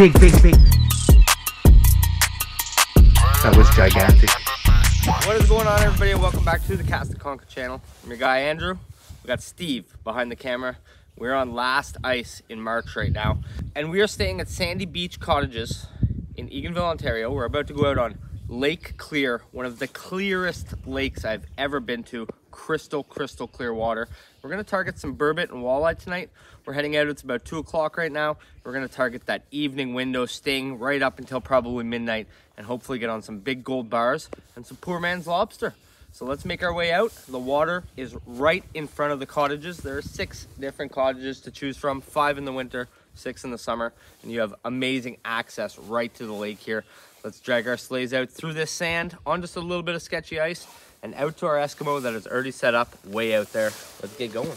Big. That was gigantic. What is going on, everybody? Welcome back to the Cast and Conquer channel. I'm your guy, Andrew. We got Steve behind the camera. We're on last ice in March right now. And we are staying at Sandy Beach Cottages in Eganville, Ontario. We're about to go out on Lake Clear, one of the clearest lakes I've ever been to. Crystal clear water. We're gonna target some burbot and walleye tonight. We're heading out, it's about 2 o'clock right now. We're gonna target that evening window, staying right up until probably midnight, and hopefully get on some big gold bars and some poor man's lobster. So let's make our way out. The water is right in front of the cottages. There are 6 different cottages to choose from, 5 in the winter, 6 in the summer, and you have amazing access right to the lake here. Let's drag our sleighs out through this sand, on just a little bit of sketchy ice, and out to our Eskimo that is already set up way out there. Let's get going.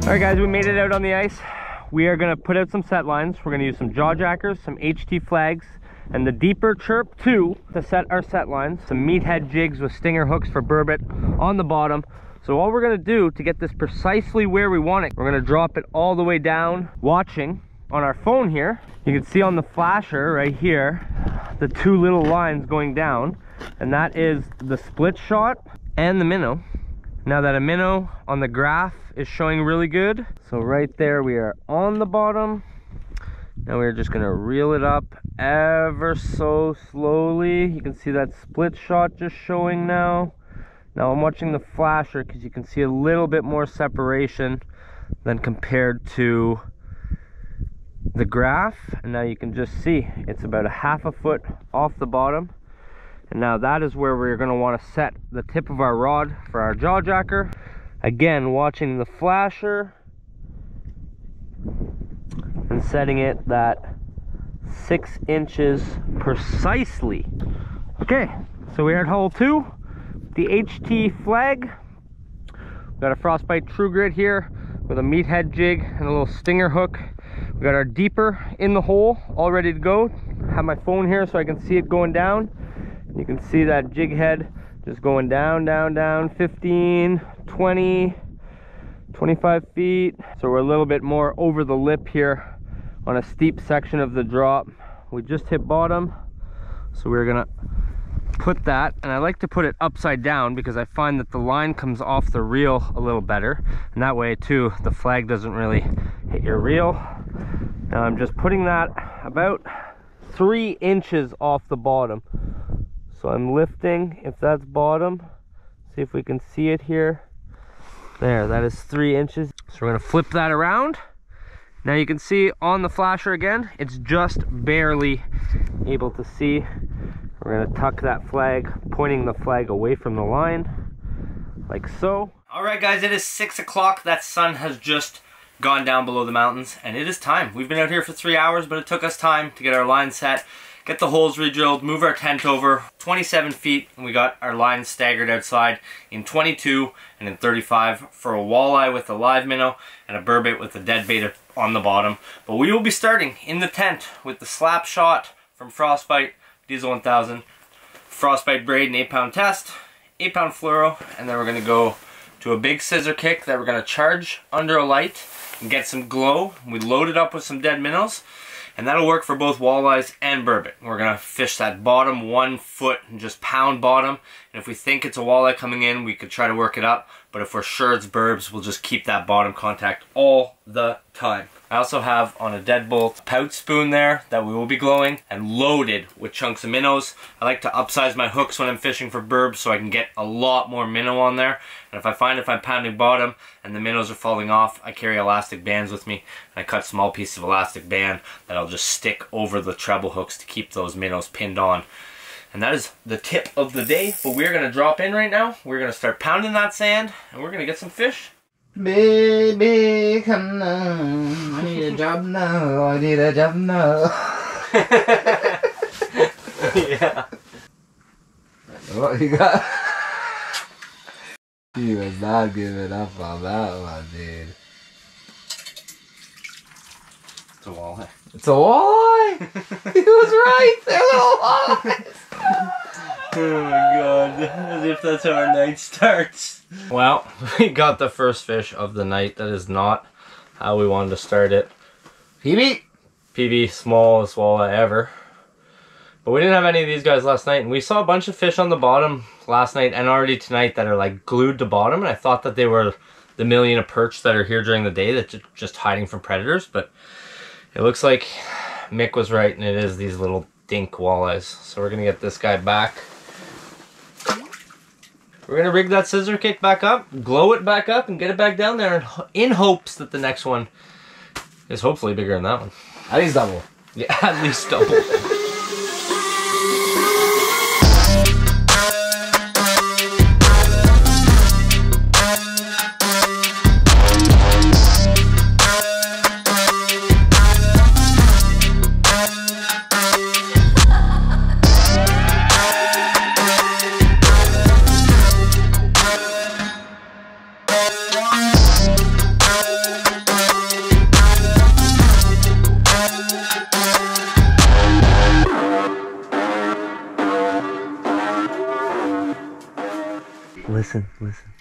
All right, guys, we made it out on the ice. We are gonna put out some set lines. We're gonna use some Jawjackers, some HT flags, and the Deeper Chirp 2 to set our set lines. Some meathead jigs with stinger hooks for burbot on the bottom. So all we're gonna do to get this precisely where we want it, we're gonna drop it all the way down, watching on our phone here. You can see on the flasher right here, the 2 little lines going down, and that is the split shot and the minnow. Now that a minnow on the graph is showing really good. So right there we are on the bottom. Now we're just gonna reel it up ever so slowly. You can see that split shot just showing now. Now I'm watching the flasher because you can see a little bit more separation than compared to the graph. And now you can just see it's about a half a foot off the bottom. And now that is where we're going to want to set the tip of our rod for our Jawjacker. Again, watching the flasher and setting it that 6 inches precisely. Okay, so we're at hole 2, the HT flag. We've got a Frostbite True Grit here with a meathead jig and a little stinger hook. We got our Deeper in the hole, all ready to go. I have my phone here so I can see it going down. You can see that jig head just going down, 15, 20, 25 feet. So we're a little bit more over the lip here on a steep section of the drop. We just hit bottom. So we're gonna put that, and I like to put it upside down because I find that the line comes off the reel a little better. And that way too, the flag doesn't really hit your reel. Now I'm just putting that about 3 inches off the bottom. So I'm lifting, if that's bottom, see if we can see it here. There, that is 3 inches. So we're gonna flip that around. Now you can see on the flasher again, it's just barely able to see. We're gonna tuck that flag, pointing the flag away from the line, like so. All right, guys, it is 6 o'clock. That sun has just gone down below the mountains, and it is time. We've been out here for 3 hours, but it took us time to get our line set, get the holes re-drilled, move our tent over 27 feet, and we got our line staggered outside in 22 and in 35 for a walleye with a live minnow and a burbot with a dead bait on the bottom. But we will be starting in the tent with the slap shot from Frostbite Diesel 1000, Frostbite Braid, an 8-pound test, 8-pound fluoro, and then we're gonna go to a big scissor kick that we're gonna charge under a light and get some glow. We load it up with some dead minnows, and that'll work for both walleyes and burbot. We're gonna fish that bottom 1 foot and just pound bottom. And if we think it's a walleye coming in, we could try to work it up. But if we're sure it's burbs, we'll just keep that bottom contact all the time. I also have on a deadbolt pout spoon there that we will be glowing and loaded with chunks of minnows. I like to upsize my hooks when I'm fishing for burbs so I can get a lot more minnow on there. And if I find if I'm pounding bottom and the minnows are falling off, I carry elastic bands with me. And I cut small pieces of elastic band that I'll just stick over the treble hooks to keep those minnows pinned on. And that is the tip of the day, but we're gonna drop in right now. We're gonna start pounding that sand and we're gonna get some fish. Baby, come on. I need a job now. Yeah. What you got? He was not giving up on that one, dude. It's a walleye. It's a walleye! He was right! There's a walleye! Oh my god, as if that's how our night starts. Well, we got the first fish of the night. That is not how we wanted to start it. PB! PB, smallest walleye ever. But we didn't have any of these guys last night, and we saw a bunch of fish on the bottom last night and already tonight that are like glued to bottom, and I thought that they were the million of perch that are here during the day that's just hiding from predators, but it looks like Mick was right and it is these little dink walleyes. So we're gonna get this guy back. We're gonna rig that scissor kick back up, glow it back up, and get it back down there in hopes that the next one is hopefully bigger than that one. At least double. Yeah, at least double. Listen.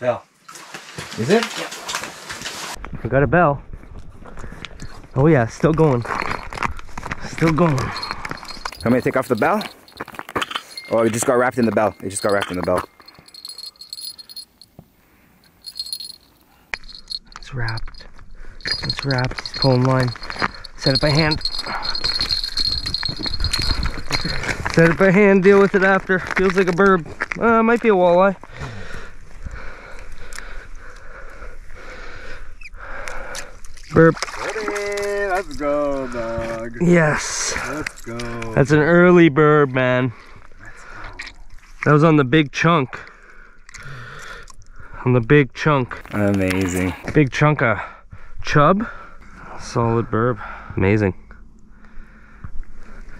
Bell. Is it? Yep. I got a bell. Oh yeah, still going. Still going. I'm gonna take off the bell. Oh, it just got wrapped in the bell. It just got wrapped in the bell. It's wrapped. It's wrapped. He's pulling line. Set it by hand. Set it by hand, deal with it after. Feels like a burb. Might be a walleye. Burb. Let's go, dog. Yes. Let's go. That's an early burb, man. Let's go. That was on the big chunk. On the big chunk. Amazing. Big chunk of chub. Solid burb. Amazing.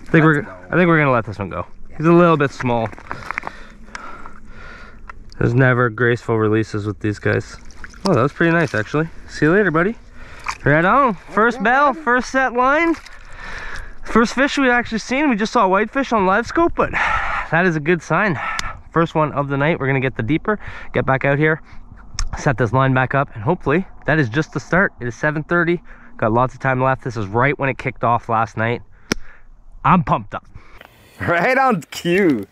I think we're gonna let this one go. He's a little bit small. There's never graceful releases with these guys. Oh, that was pretty nice actually. See you later, buddy. Right on. First bell, first set line. First fish we've actually seen. We just saw whitefish on live scope, but that is a good sign. First one of the night. We're gonna get the deeper, get back out here, set this line back up, and hopefully that is just the start. It is 7:30. Got lots of time left. This is right when it kicked off last night. I'm pumped up. Right on cue.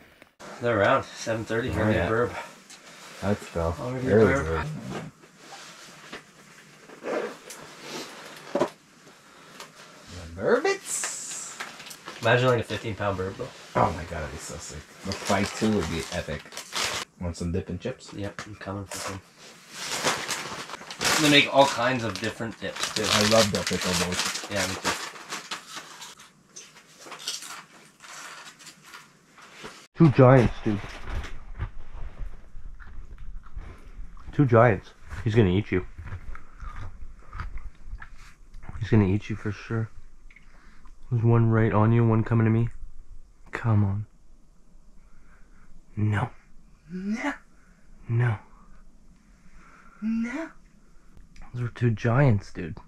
They're around 7:30. Early burb. That's fell. Early burb. The burbits. Imagine like a 15-pound burb though. Oh my god, that'd be so sick. The fight too would be epic. Want some dip and chips? Yep, I'm coming for some. They make all kinds of different dips too. I love dill pickle boats. Yeah, me too. Two giants, dude. Two giants. He's gonna eat you. He's gonna eat you for sure. There's one right on you, one coming to me. Come on. No. No. No. No. Those are two giants, dude.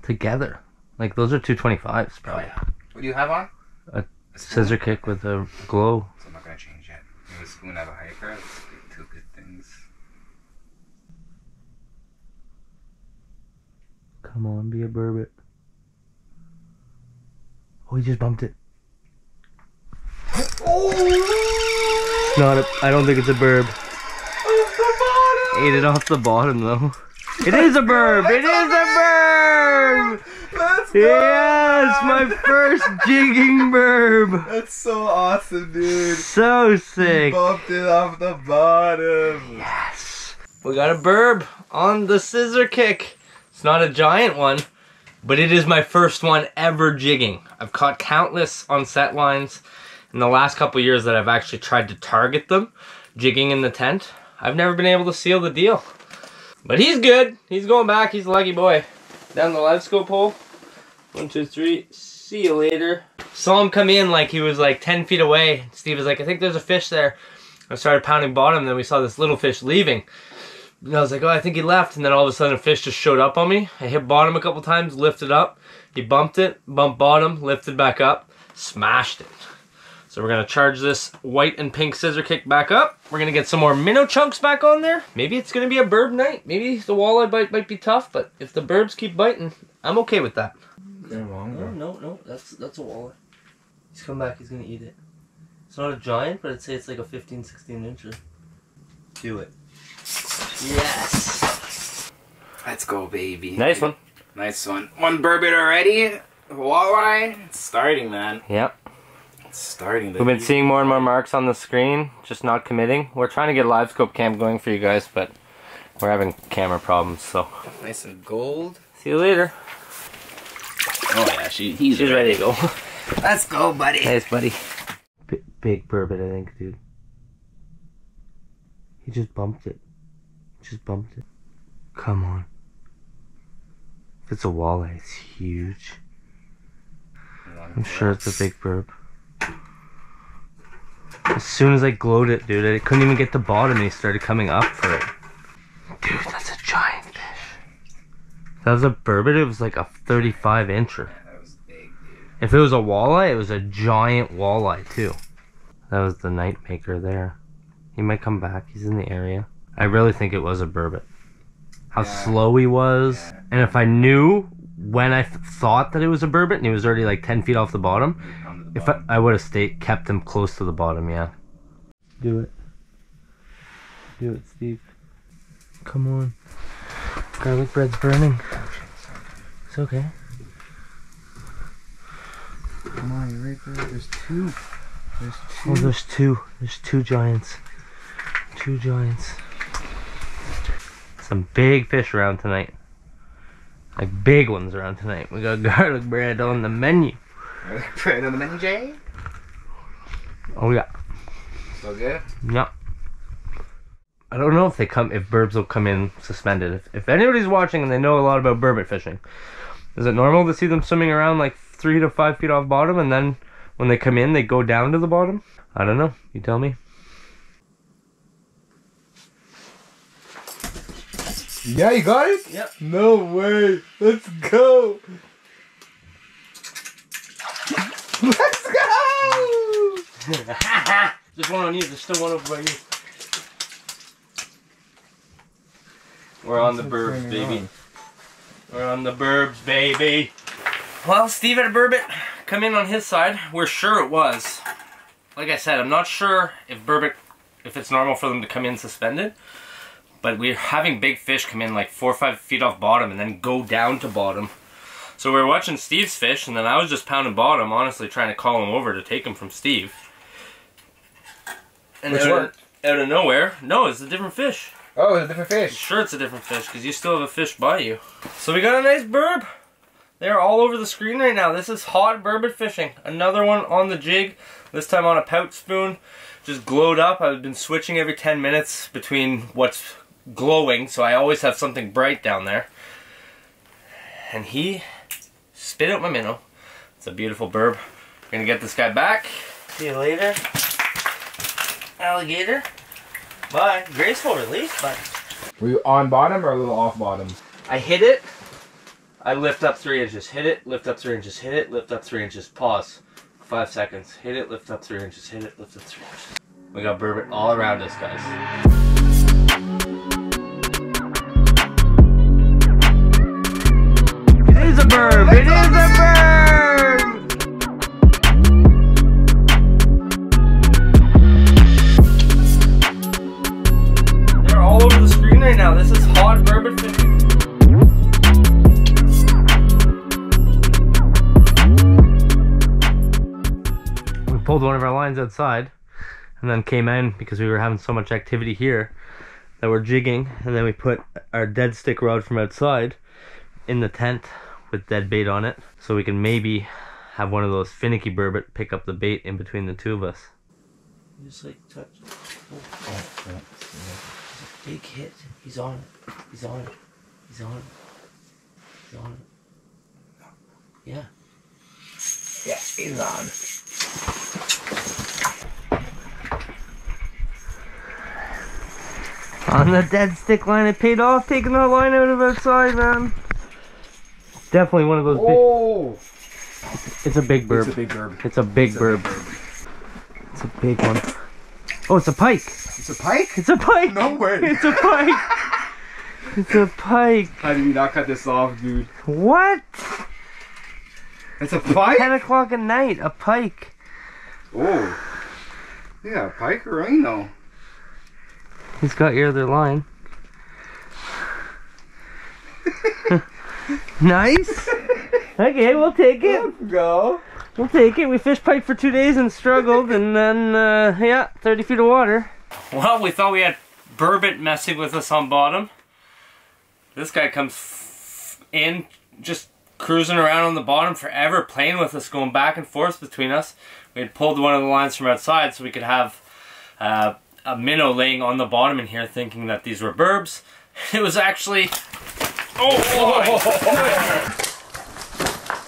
Together. Like, those are 225s, probably. Oh, yeah. What do you have on? A scissor kick with a glow. So I'm not gonna change yet. It was spoon out of hiker. Two good things. Come on, be a burbot. Oh, he just bumped it. Oh! Not a. I don't think it's a burb. Off the bottom. Ate it off the bottom though. It is a burb. It is a burb. Let's go! Yes, my first jigging burb. That's so awesome, dude. So sick. You bumped it off the bottom. Yes. We got a burb on the scissor kick. It's not a giant one, but it is my first one ever jigging. I've caught countless on set lines in the last couple years that I've actually tried to target them, jigging in the tent. I've never been able to seal the deal. But he's good. He's going back. He's a lucky boy. Down the live scope hole. 1, 2, 3. See you later. Saw him come in like he was like 10 feet away. Steve was like, I think there's a fish there. I started pounding bottom, then we saw this little fish leaving. And I was like, oh, I think he left. And then all of a sudden a fish just showed up on me. I hit bottom a couple times, lifted up. He bumped it, bumped bottom, lifted back up, smashed it. So we're gonna charge this white and pink scissor kick back up. We're gonna get some more minnow chunks back on there. Maybe it's gonna be a bird night. Maybe the walleye bite might be tough, but if the birds keep biting, I'm okay with that. No, that's a walleye. He's come back, he's gonna eat it. It's not a giant, but I'd say it's like a 15, 16 incher. Do it. Yes! Let's go, baby. Nice one. Nice one. One bird bite already. Walleye. It's starting, man. Yep. Starting. We've been seeing more and more marks on the screen, just not committing. We're trying to get live scope cam going for you guys, but we're having camera problems, so. Nice and gold. See you later. Oh yeah, she's ready to go. Let's go, buddy. Nice, buddy. Big burbot, I think, dude. He just bumped it. Just bumped it. Come on. If it's a walleye, it's huge. I'm sure it's a big burb. As soon as I glowed it, dude, I couldn't even get the bottom and he started coming up for it. Dude, that's a giant fish. That was a burbot, it was like a 35 incher. Yeah, that was big, dude. If it was a walleye, it was a giant walleye too. That was the night maker there. He might come back, he's in the area. I really think it was a burbot. How slow he was. Yeah. And if I knew when I thought that it was a burbot and he was already like 10 feet off the bottom, if I would have kept him close to the bottom, yeah. Do it. Do it, Steve. Come on. Garlic bread's burning. It's okay. Come on, you're right there. There's two. There's two. Oh, there's two. There's two giants. Two giants. Some big fish around tonight. Like big ones around tonight. We got garlic bread on the menu. Put on the menu, Jay. Oh yeah. Still good? Yeah. I don't know if they come, if burbs will come in suspended. If anybody's watching and they know a lot about burbot fishing, is it normal to see them swimming around like 3 to 5 feet off bottom, and then when they come in, they go down to the bottom? I don't know. You tell me. Yeah, you got it? Yep. No way. Let's go. Let's go! There's one on you, there's still one over by you. We're on the burbs, baby. We're on the burbs, baby. Well, Steve had a burbot come in on his side. We're sure it was. Like I said, I'm not sure if burbot, if it's normal for them to come in suspended. But we're having big fish come in like 4 or 5 feet off bottom and then go down to bottom. So we were watching Steve's fish, and then I was just pounding bottom, honestly trying to call him over to take him from Steve. And which one? Out of nowhere. No, it's a different fish. Oh, it's a different fish. I'm sure it's a different fish, because you still have a fish by you. So we got a nice burb. They're all over the screen right now. This is hot burbot fishing. Another one on the jig, this time on a pout spoon. Just glowed up. I've been switching every 10 minutes between what's glowing, so I always have something bright down there. And he spit out my minnow. It's a beautiful burb. We're gonna get this guy back. See you later, alligator. Bye. Graceful release, bye. Were you on bottom or a little off bottom? I hit it. I lift up 3 inches. Hit it. Lift up 3 inches. Hit it. Lift up 3 inches. Pause. 5 seconds. Hit it. Lift up 3 inches. Hit it. Lift up 3 inches. We got burbot all around us, guys. It is a burb! It is a burb! They're all over the screen right now. This is hot burbot fishing. We pulled one of our lines outside and then came in because we were having so much activity here that we're jigging, and then we put our dead stick rod from outside in the tent with dead bait on it, so we can maybe have one of those finicky burbot pick up the bait in between the two of us. You just like touch it. Oh. It's a big hit. He's on it. He's on it. He's on it. He's on it. Yeah. Yeah. is on. On the dead stick line, it paid off taking that line out of outside, man. Definitely one of those. Oh! It's a big burb. It's a big burb. It's a big burb. It's a big one. Oh, it's a pike. It's a pike? It's a pike. No way. It's a pike. It's a pike. How did you not cut this off, dude? What? It's a pike? 10 o'clock at night, a pike. Oh. Yeah, a pike or rhino. He's got your other line. Nice. Okay, we'll take it. Let's go. We'll take it. We fished pike for 2 days and struggled, and then, yeah, 30 feet of water. Well, we thought we had burbot messing with us on bottom. This guy comes in, just cruising around on the bottom forever, playing with us, going back and forth between us. We had pulled one of the lines from outside so we could have a minnow laying on the bottom in here, thinking that these were burbs. It was actually... Oh!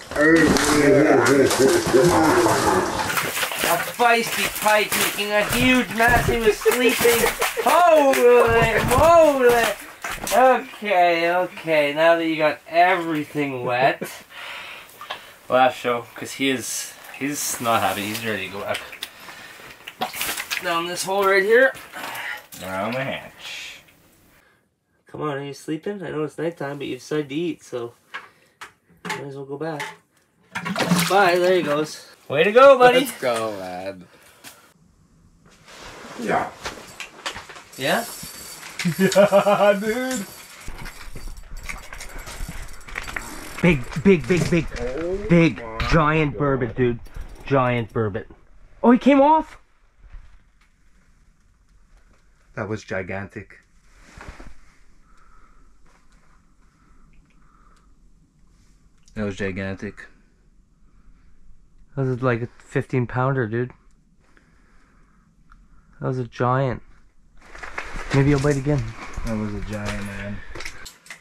A feisty pike making a huge mess. He was sleeping. Holy moly! Okay, okay. Now that you got everything wet, last show, because he's not happy. He's ready to go back down this hole right here. Around the hatch. Come on, are you sleeping? I know it's nighttime, but you decided to eat, so might as well go back. Bye. There he goes. Way to go, buddy. Let's go, lad. Yeah. Yeah. Yeah, dude. Big. Oh, big, giant burbot, dude. Giant burbot. Oh, he came off. That was gigantic. That was gigantic. That was like a 15 pounder, dude. That was a giant. Maybe he'll bite again. That was a giant, man.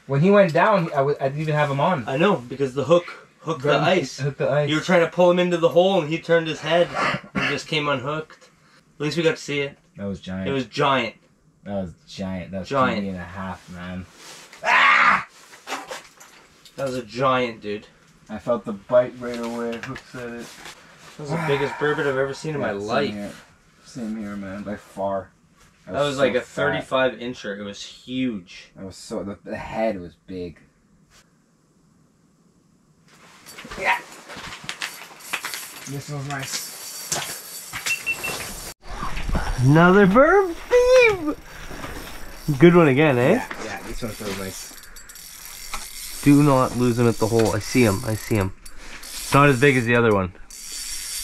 When he went down, I didn't even have him on. I know, because the hook hooked the ice. Hooked the ice. You were trying to pull him into the hole, and he turned his head and just came unhooked. At least we got to see it. That was giant. It was giant. That was giant. That was giant. 20 and a half, man. Ah! That was a giant, dude. I felt the bite right away. Hook said it. That was the biggest burbot I've ever seen in my life. Same here, man. By far. That was so like a 35-incher. It was huge. That was so... The head was big. Yeah! This was nice. Another burb thief! Good one again, eh? Yeah, this one's so nice. Do not lose him at the hole. I see him. It's not as big as the other one.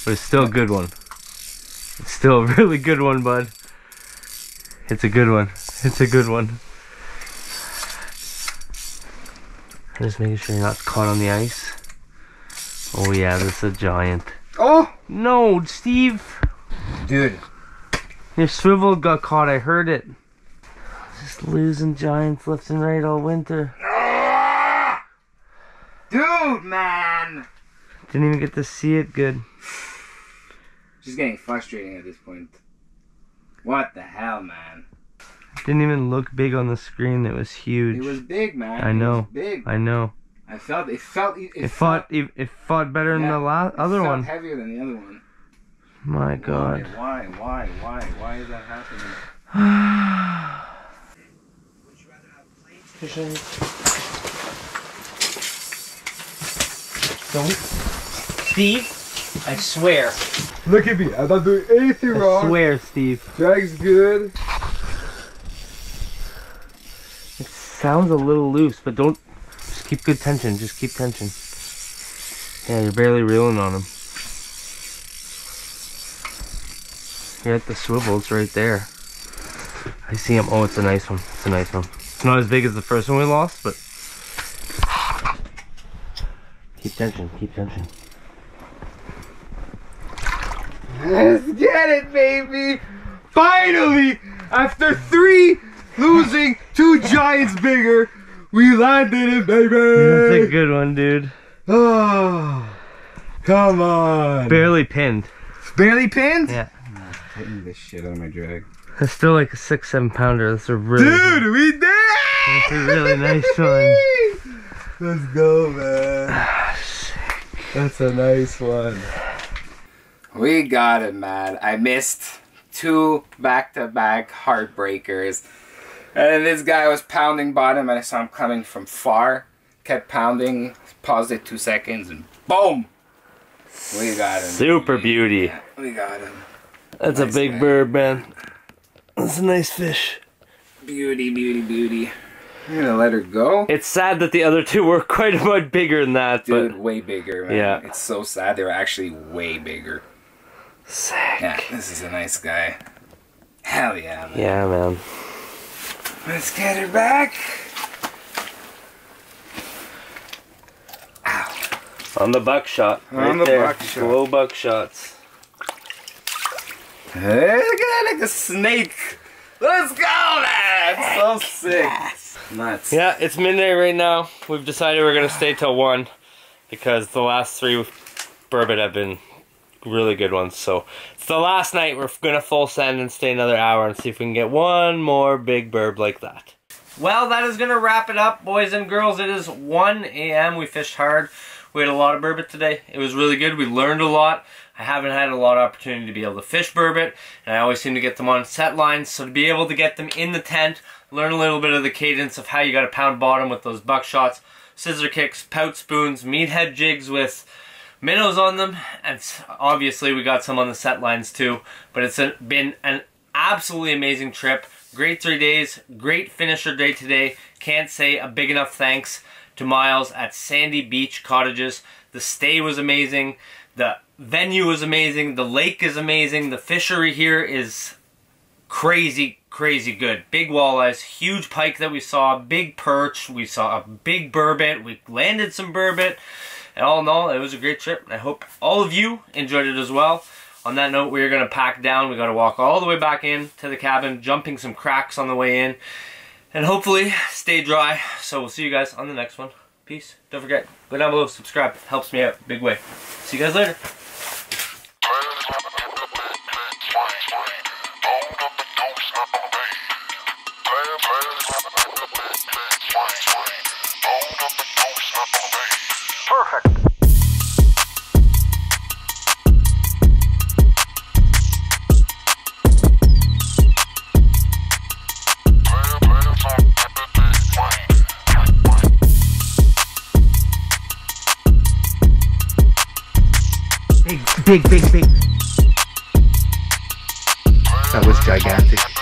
But it's still a good one. It's still a really good one, bud. It's a good one. I'm just making sure you're not caught on the ice. Oh yeah, that's a giant. Oh! No, Steve! Dude. Your swivel got caught, I heard it. Just losing giants left and right all winter. Dude, man! Didn't even get to see it good. She's getting frustrating at this point. What the hell, man? Didn't even look big on the screen. It was huge. It was big, man. I know. It was big. I know. I felt it. It fought better than the other one. It felt heavier than the other one. My God. Why is that happening? Would you rather have fishing? Don't, Steve. I swear. Look at me, I'm not doing anything wrong. I swear, Steve. Drag's good. It sounds a little loose, but don't... Just keep good tension, just keep tension. Yeah, you're barely reeling on him. You're at the swivel, it's right there. I see him. Oh, it's a nice one. It's not as big as the first one we lost, but... Keep tension. Let's get it, baby! Finally, after 3 losing, 2 giants bigger, we landed it, baby! That's a good one, dude. Oh. Come on. Barely pinned. Barely pinned? Yeah. I'm getting this shit out of my drag. That's still like a 6-7 pounder. That's a really Dude, we did it! That's a really nice one. Let's go, man. That's a nice one. We got it, man. I missed 2 back-to-back heartbreakers. And this guy was pounding bottom and I saw him coming from far. Kept pounding, paused it 2 seconds and boom! We got him. Super beauty. Yeah, we got him. That's nice, a big bird, man. That's a nice fish. Beauty, beauty, beauty. I'm gonna let her go. It's sad that the other 2 were quite a bit bigger than that. Dude, but way bigger, man. Yeah. It's so sad. They were actually way bigger. Sick. Yeah, this is a nice guy. Hell yeah, man. Yeah, man. Let's get her back. Ow. On the buckshot. Right on the there. Buckshot. Low buckshots. Hey, look at that, like a snake. Let's go, man. It's so sick. Yes. Nuts. Yeah, it's midnight right now. We've decided we're going to stay till 1 because the last 3 bourbon have been really good ones. So it's the last night. We're going to full send and stay another hour and see if we can get one more big burb like that. Well, that is going to wrap it up, boys and girls. It is 1 a.m. We fished hard. We had a lot of burbot today. It was really good. We learned a lot. I haven't had a lot of opportunity to be able to fish burbot, and I always seem to get them on set lines. So to be able to get them in the tent, learn a little bit of the cadence of how you got to pound bottom with those buckshots, scissor kicks, pout spoons, meathead jigs with minnows on them, and obviously we got some on the set lines too. But it's been an absolutely amazing trip. Great 3 days. Great finisher day today. Can't say a big enough thanks to Miles at Sandy Beach Cottages. The stay was amazing. The venue was amazing. The lake is amazing. The fishery here is crazy, crazy good. Big walleyes, huge pike that we saw, big perch. We saw a big burbot. We landed some burbot. And all in all, it was a great trip. I hope all of you enjoyed it as well. On that note, we are going to pack down. We got to walk all the way back in to the cabin, jumping some cracks on the way in. And hopefully stay dry. So we'll see you guys on the next one. Peace. Don't forget, go down below, subscribe. It helps me out big way. See you guys later. Perfect. Big. That was gigantic.